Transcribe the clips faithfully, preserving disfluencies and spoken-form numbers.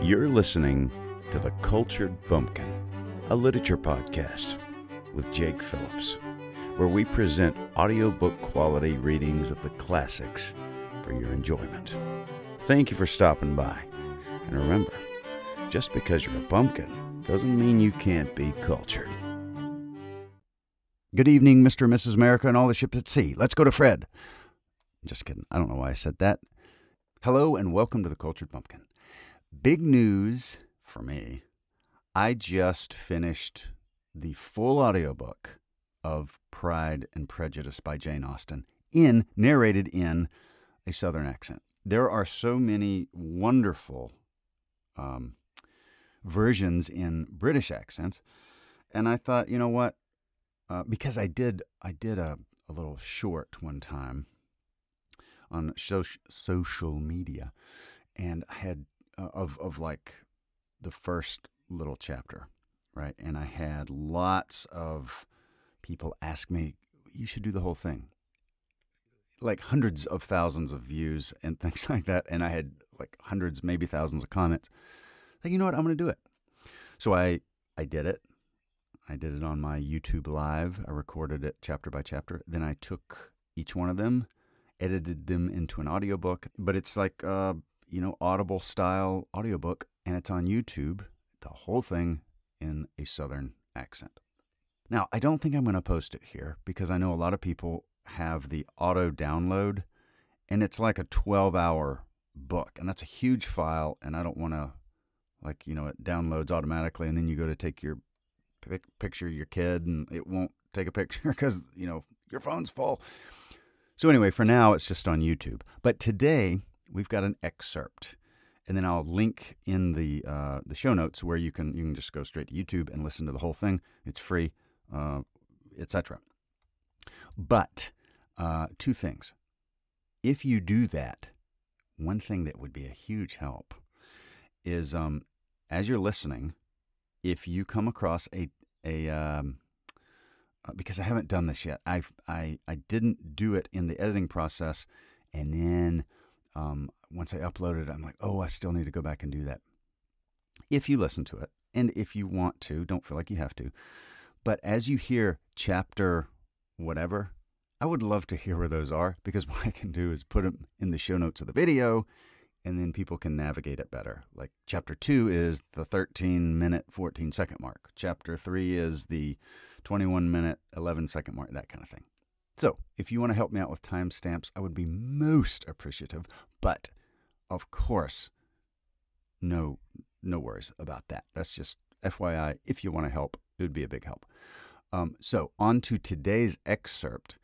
You're listening to The Cultured Bumpkin, a literature podcast with Jake Phillips, where we present audiobook quality readings of the classics for your enjoyment. Thank you for stopping by. And remember, just because you're a bumpkin doesn't mean you can't be cultured. Good evening, Mister and Missus America and all the ships at sea. Let's go to Fred. Just kidding. I don't know why I said that. Hello and welcome to The Cultured Bumpkin. Big news for me. I just finished the full audiobook of Pride and Prejudice by Jane Austen, in narrated in a Southern accent. There are so many wonderful um, versions in British accents, and I thought, you know what? Uh, because I did, I did a, a little short one time on so social media, and I had Uh, of, of like the first little chapter, right? And I had lots of people ask me, you should do the whole thing. Like hundreds of thousands of views and things like that. And I had like hundreds, maybe thousands of comments. Like, you know what? I'm going to do it. So I, I did it. I did it on my YouTube Live. I recorded it chapter by chapter. Then I took each one of them, edited them into an audiobook. But it's like... Uh, you know, Audible style audiobook, and it's on YouTube, the whole thing in a Southern accent. Now, I don't think I'm going to post it here because I know a lot of people have the auto download, and it's like a twelve hour book, and that's a huge file, and I don't want to, like, you know, it downloads automatically, and then you go to take your pic picture of your kid, and it won't take a picture because, you know, your phone's full. So anyway, for now, it's just on YouTube. But today... we've got an excerpt, and then I'll link in the uh, the show notes where you can you can just go straight to YouTube and listen to the whole thing. It's free, uh, et cetera. But uh, two things: if you do that, one thing that would be a huge help is um, as you're listening, if you come across a a um, because I haven't done this yet. I I I didn't do it in the editing process, and then. Um, once I upload it, I'm like, oh, I still need to go back and do that. If you listen to it, and if you want to, don't feel like you have to. But as you hear chapter whatever, I would love to hear where those are, because what I can do is put them in the show notes of the video, and then people can navigate it better. Like chapter two is the thirteen minute, fourteen second mark. Chapter three is the twenty-one minute, eleven second mark, that kind of thing. So, if you want to help me out with timestamps, I would be most appreciative, but, of course, no no worries about that. That's just F Y I. If you want to help, it would be a big help. Um, so, on to today's excerpt.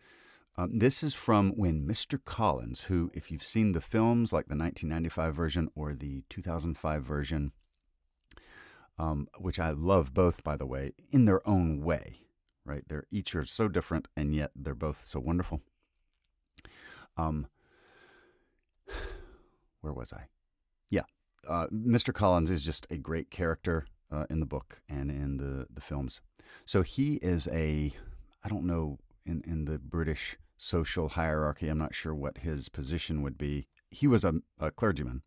Um, this is from when Mister Collins, who, if you've seen the films, like the nineteen ninety-five version or the two thousand five version, um, which I love both, by the way, in their own way. Right? They're each are so different, and yet they're both so wonderful. Um, where was I? Yeah, uh, Mister Collins is just a great character uh, in the book and in the, the films. So he is a, I don't know, in, in the British social hierarchy, I'm not sure what his position would be. He was a, a clergyman,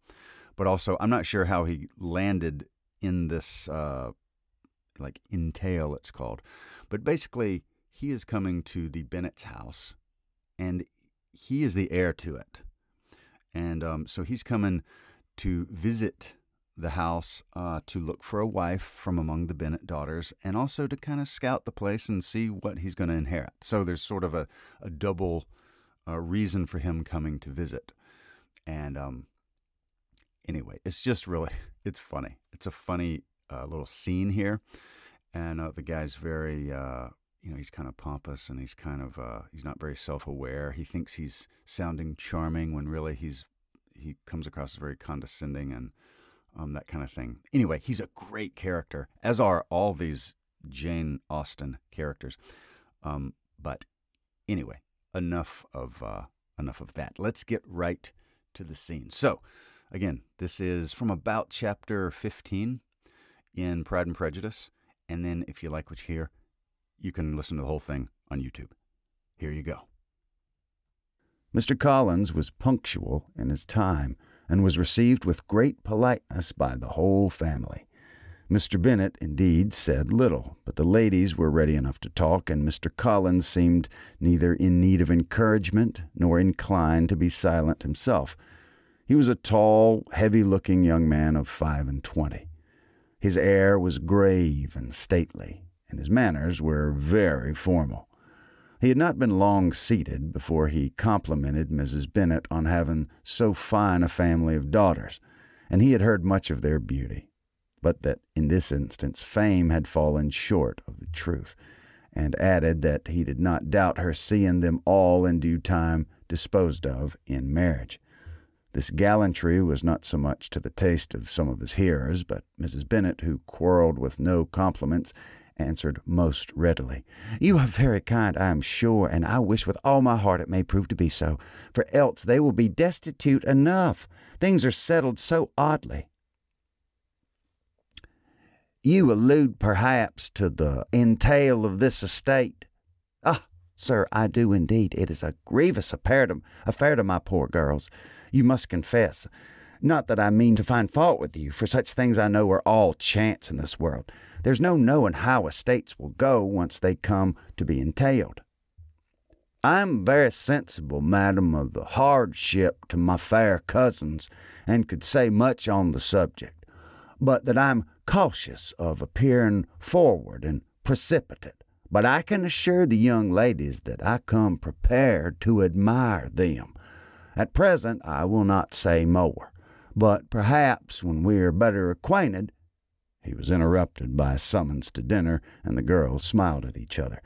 but also I'm not sure how he landed in this uh like entail, it's called. But basically, he is coming to the Bennett's house, and he is the heir to it. And um, so he's coming to visit the house uh, to look for a wife from among the Bennett daughters, and also to kind of scout the place and see what he's going to inherit. So there's sort of a, a double uh, reason for him coming to visit. And um, anyway, it's just really, it's funny. It's a funny A uh, little scene here, and uh, the guy's very, uh, you know, he's kind of pompous, and he's kind of, uh, he's not very self-aware. He thinks he's sounding charming when really he's, he comes across as very condescending and um, that kind of thing. Anyway, he's a great character, as are all these Jane Austen characters. Um, but anyway, enough of uh, enough of that. Let's get right to the scene. So, again, this is from about chapter fifteen. In Pride and Prejudice, and then if you like what you hear, you can listen to the whole thing on YouTube. Here you go. Mister Collins was punctual in his time, and was received with great politeness by the whole family. Mister Bennet, indeed, said little, but the ladies were ready enough to talk, and Mister Collins seemed neither in need of encouragement nor inclined to be silent himself. He was a tall, heavy-looking young man of five and twenty. His air was grave and stately, and his manners were very formal. He had not been long seated before he complimented Missus Bennet on having so fine a family of daughters, and he had heard much of their beauty, but that in this instance fame had fallen short of the truth, and added that he did not doubt her seeing them all in due time disposed of in marriage. This gallantry was not so much to the taste of some of his hearers, but Missus Bennet, who quarreled with no compliments, answered most readily, "You are very kind, I am sure, and I wish with all my heart it may prove to be so, for else they will be destitute enough. Things are settled so oddly." "You allude, perhaps, to the entail of this estate?" "Ah, sir, I do indeed. It is a grievous affair to my poor girls, you must confess. Not that I mean to find fault with you, for such things I know are all chance in this world. There's no knowing how estates will go once they come to be entailed." "I am very sensible, madam, of the hardship to my fair cousins, and could say much on the subject, but that I am cautious of appearing forward and precipitate, but I can assure the young ladies that I come prepared to admire them. At present I will not say more, but perhaps when we are better acquainted—" He was interrupted by a summons to dinner, and the girls smiled at each other.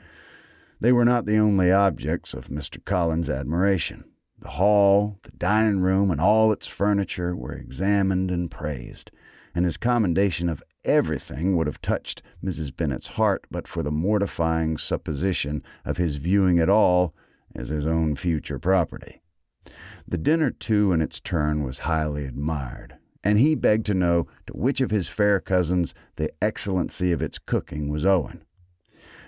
They were not the only objects of Mister Collins's admiration. The hall, the dining room, and all its furniture were examined and praised, and his commendation of everything would have touched Missus Bennet's heart but for the mortifying supposition of his viewing it all as his own future property. The dinner, too, in its turn, was highly admired, and he begged to know to which of his fair cousins the excellency of its cooking was owing.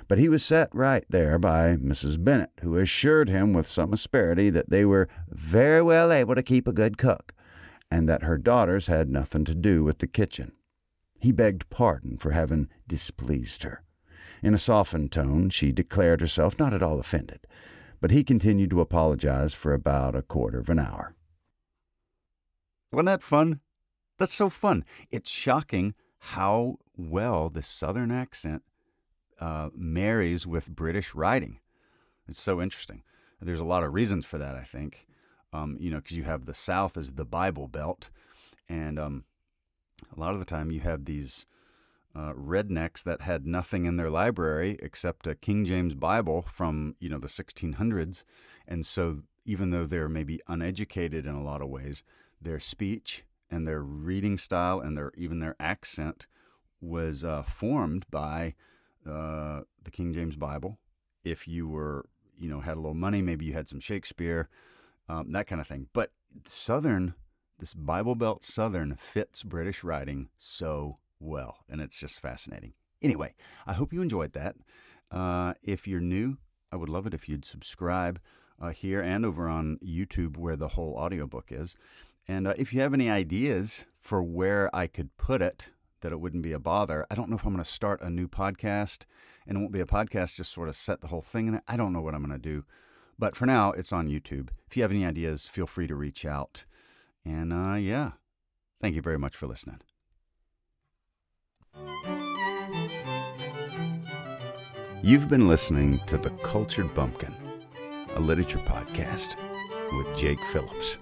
But he was set right there by Missus Bennet, who assured him with some asperity that they were very well able to keep a good cook, and that her daughters had nothing to do with the kitchen. He begged pardon for having displeased her. In a softened tone, she declared herself not at all offended, but he continued to apologize for about a quarter of an hour. "Wasn't that fun? That's so fun. It's shocking how well the Southern accent uh, marries with British writing. It's so interesting. There's a lot of reasons for that, I think. Um, you know, because you have the South as the Bible Belt, and um, a lot of the time you have these uh, rednecks that had nothing in their library except a King James Bible from, you know, the sixteen hundreds, and so even though they're maybe uneducated in a lot of ways, their speech and their reading style and their even their accent was uh, formed by uh, the King James Bible. If you were, you know, had a little money, maybe you had some Shakespeare. Um, that kind of thing. But Southern, this Bible Belt Southern fits British writing so well, and it's just fascinating. Anyway, I hope you enjoyed that. Uh, if you're new, I would love it if you'd subscribe uh, here and over on YouTube where the whole audiobook is. And uh, if you have any ideas for where I could put it, that it wouldn't be a bother. I don't know if I'm going to start a new podcast, and it won't be a podcast, just sort of set the whole thing in it. I don't know what I'm going to do. But for now, it's on YouTube. If you have any ideas, feel free to reach out. And, uh, yeah, thank you very much for listening. You've been listening to The Cultured Bumpkin, a literature podcast with Jake Phillips.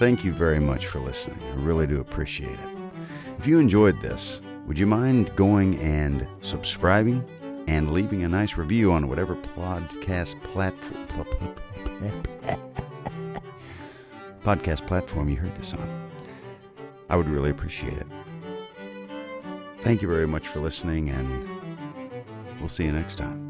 Thank you very much for listening. I really do appreciate it. If you enjoyed this, would you mind going and subscribing? And leaving a nice review on whatever podcast platform podcast platform you heard this on. I would really appreciate it. Thank you very much for listening, and we'll see you next time.